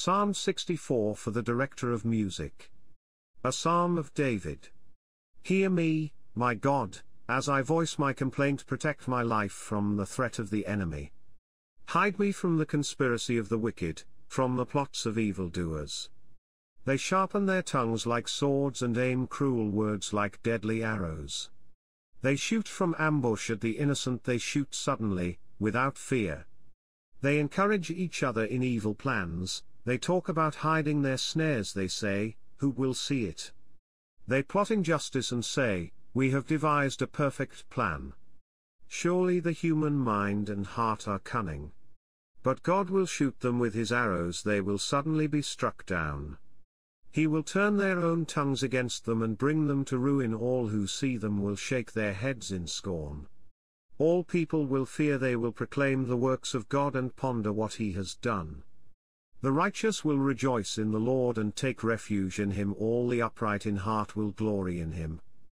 Psalm 64 for the director of music. A Psalm of David. Hear me, my God, as I voice my complaint. Protect my life from the threat of the enemy. Hide me from the conspiracy of the wicked, from the plots of evildoers. They sharpen their tongues like swords and aim cruel words like deadly arrows. They shoot from ambush at the innocent, they shoot suddenly, without fear. They encourage each other in evil plans, they talk about hiding their snares, they say, who will see it? They plot injustice and say, we have devised a perfect plan. Surely the human mind and heart are cunning. But God will shoot them with his arrows, they will suddenly be struck down. He will turn their own tongues against them and bring them to ruin. All who see them will shake their heads in scorn. All people will fear, they will proclaim the works of God and ponder what he has done. The righteous will rejoice in the Lord and take refuge in him. All the upright in heart will glory in him.